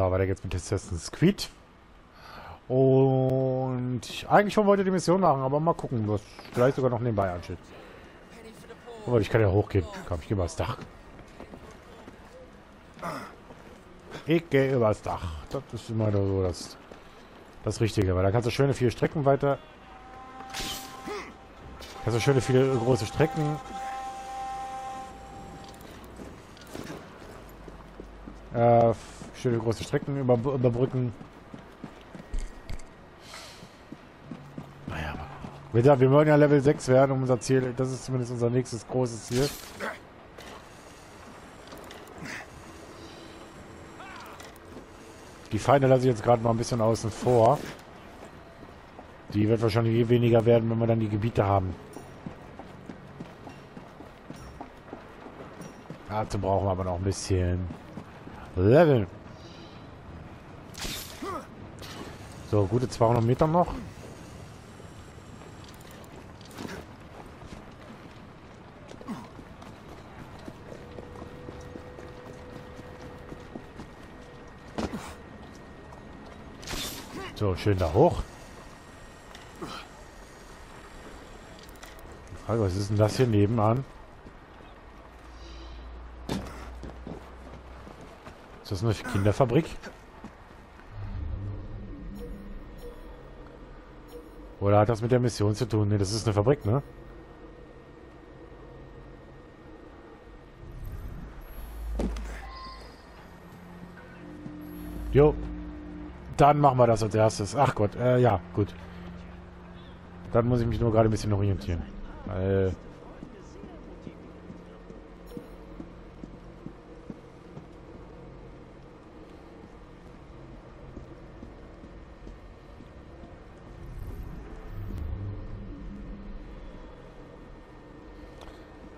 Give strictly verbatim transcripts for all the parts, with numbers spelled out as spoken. So, weiter geht's mit Assassin's Creed. Und ich eigentlich schon wollte die Mission machen, aber mal gucken, was vielleicht sogar noch nebenbei ansteht. Aber ich kann ja hochgehen. Komm, ich gehe mal aufs Dach. Ich gehe übers Dach. Das ist immer so das, das Richtige. Weil da kannst du schöne viele Strecken weiter. Kannst du schöne viele große Strecken. Äh, schöne große Strecken über, überbrücken. Naja, aber. Wir wollen ja Level sechs werden, um unser Ziel. Das ist zumindest unser nächstes großes Ziel. Die Feinde lasse ich jetzt gerade mal ein bisschen außen vor. Die wird wahrscheinlich eh weniger werden, wenn wir dann die Gebiete haben. Dazu brauchen wir aber noch ein bisschen Level. So, gute zweihundert Meter noch. So, schön da hoch. Die Frage, was ist denn das hier nebenan? Ist das eine Kinderfabrik? Oder hat das mit der Mission zu tun? Ne, das ist eine Fabrik, ne? Jo. Dann machen wir das als erstes. Ach Gott, äh, ja, gut. Dann muss ich mich nur gerade ein bisschen orientieren. Äh.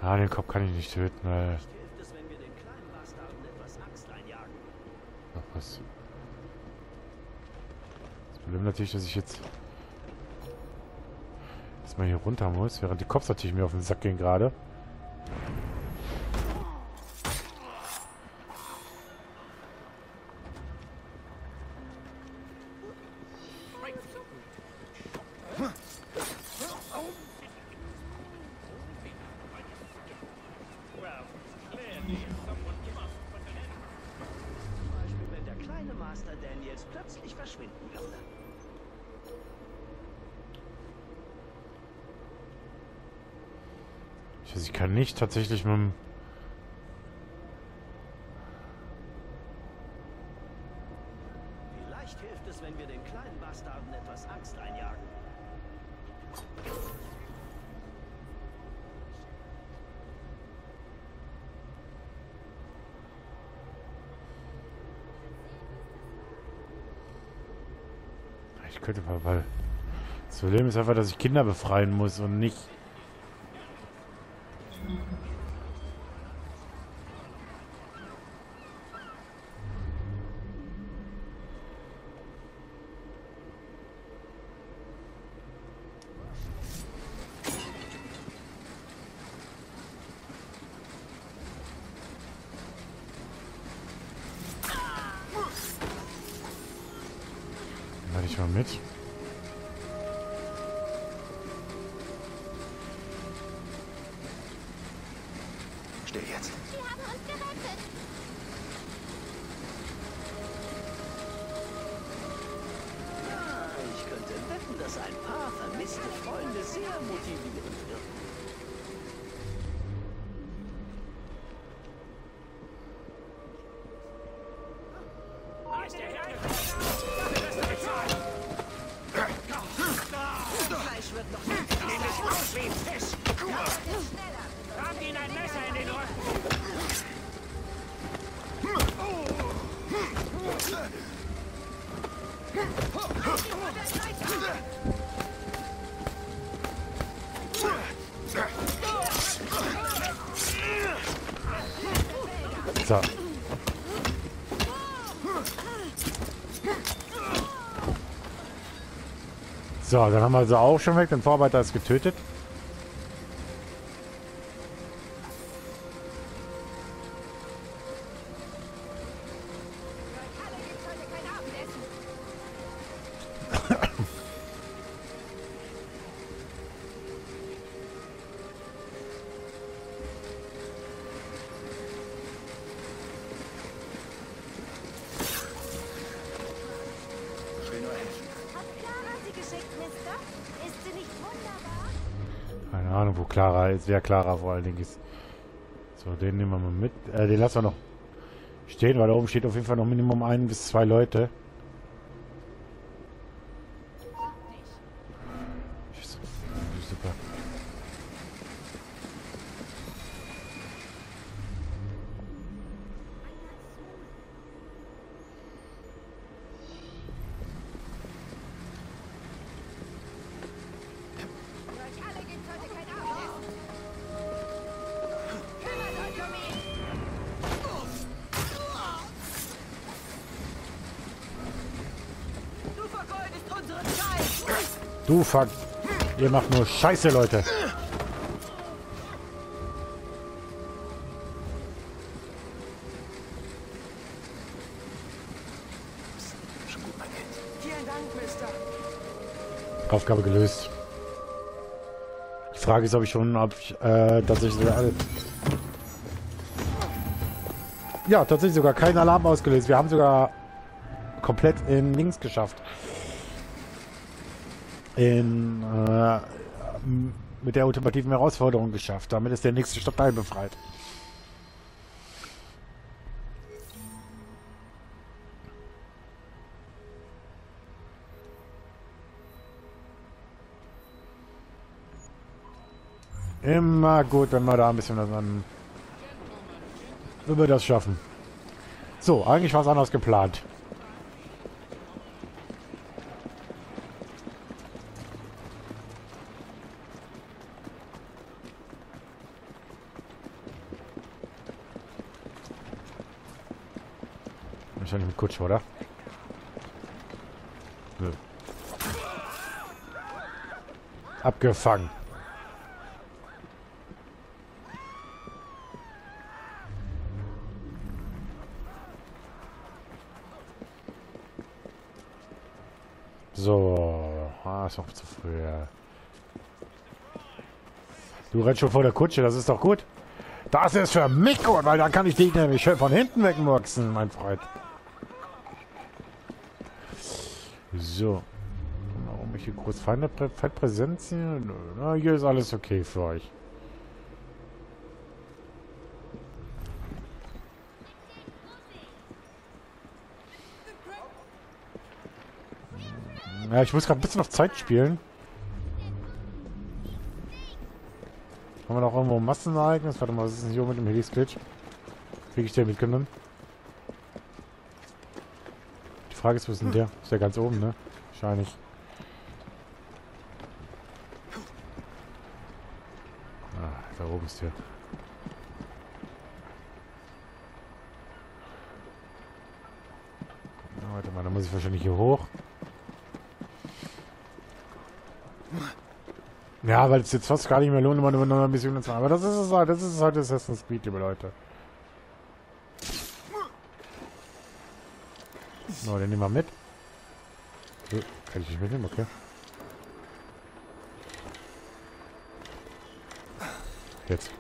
Ah, den Kopf kann ich nicht töten. Äh. Ach was. Problem natürlich, dass ich jetzt dass man hier runter muss, während die Cops natürlich mir auf den Sack gehen gerade. Ich kann nicht tatsächlich mit dem... Vielleicht hilft es, wenn wir den kleinen Bastarden etwas Angst einjagen. Ich könnte mal, weil... Das Problem ist einfach, dass ich Kinder befreien muss und nicht... Ich mal mit. Steh jetzt. Sie haben uns gerettet. Ja, ich könnte wetten, dass ein paar vermisste Freunde sehr motivierend wirken. So. So, dann haben wir sie auch schon weg. Den Vorarbeiter ist getötet. geschickt, Mister? Ist sie nicht wunderbar? Keine Ahnung, wo Clara ist. Wer Clara vor allen Dingen ist. So, den nehmen wir mal mit. Äh, den lassen wir noch stehen, weil da oben steht auf jeden Fall noch Minimum ein bis zwei Leute. Super. Du fuck. Ihr macht nur Scheiße, Leute. Schon gut, mein Kind. Vielen Dank, Mister. Aufgabe gelöst. Die Frage ist, ob ich schon, ob ich, äh, tatsächlich sogar alle... Ja, tatsächlich sogar keinen Alarm ausgelöst. Wir haben sogar komplett in links geschafft. In, äh, mit der ultimativen Herausforderung geschafft. Damit ist der nächste Stadtteil befreit. Immer gut, wenn wir da ein bisschen was an... Wenn wir das schaffen. So, eigentlich war es anders geplant. Wahrscheinlich mit Kutsche, oder? Nö. Abgefangen. So. Ah, ist noch zu früh. Du rennst schon vor der Kutsche, das ist doch gut. Das ist für mich gut, weil dann kann ich dich nämlich schön von hinten wegmurksen, mein Freund. So. Warum ich hier groß Feindpräsenz hier? Na, hier ist alles okay für euch. Ja, ich muss gerade ein bisschen auf Zeit spielen. Haben wir noch irgendwo ein Massenereignis? Warte mal, was ist denn hier mit dem Heli-Glitch? Krieg ich den mitgenommen? Die Frage ist, wo ist denn der? Ist ja ganz oben, ne? Wahrscheinlich. Ah, da oben ist der. Na, warte mal, da muss ich wahrscheinlich hier hoch. Ja, weil es jetzt fast gar nicht mehr lohnt, immer nur noch eine Mission zu machen. Aber das ist es halt, das ist halt Assassin's Creed, liebe Leute. So, den nehmen wir mit. So, kann ich nicht mitnehmen, okay. Jetzt.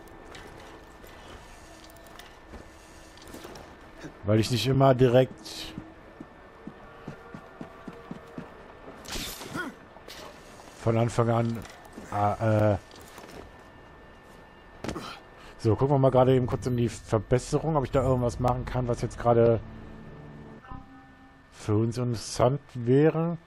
Weil ich nicht immer direkt... von Anfang an... Ah, äh... So, gucken wir mal gerade eben kurz um die Verbesserung, ob ich da irgendwas machen kann, was jetzt gerade... für uns interessant wäre.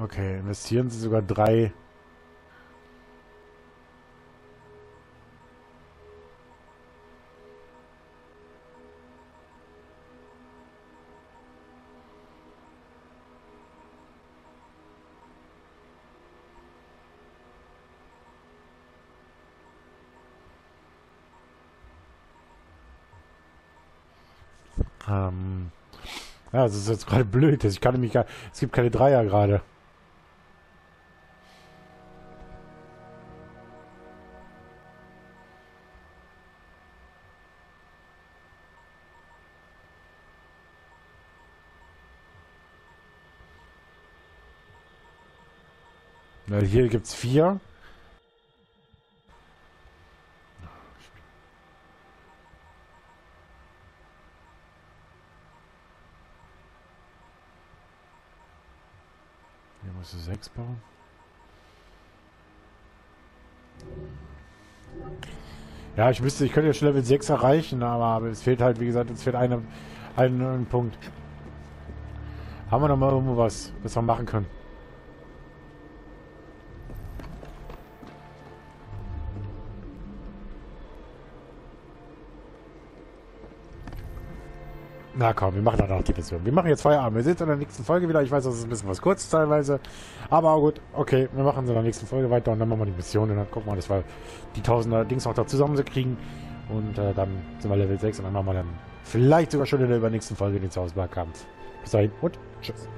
Okay, investieren Sie sogar drei. Ähm. Ja, das ist jetzt gerade blöd. Ich kann nämlich gar... Es gibt keine Dreier gerade. Na, hier gibt's vier. Muss ich sechs bauen? Ja, ich müsste, ich könnte ja schon Level sechs erreichen, aber es fehlt halt, wie gesagt, uns fehlt eine, ein, ein Punkt. Haben wir noch mal irgendwo was, was wir machen können? Na komm, wir machen dann auch die Mission. Wir machen jetzt Feierabend. Wir sehen uns in der nächsten Folge wieder. Ich weiß, das ist ein bisschen was kurz teilweise. Aber gut, okay, wir machen es in der nächsten Folge weiter und dann machen wir die Mission. Und dann gucken wir, dass wir die Tausender Dings noch da zusammenkriegen. Und äh, dann sind wir Level sechs und dann machen wir dann vielleicht sogar schon in der übernächsten Folge den Zauberkampf. Bis dahin und tschüss.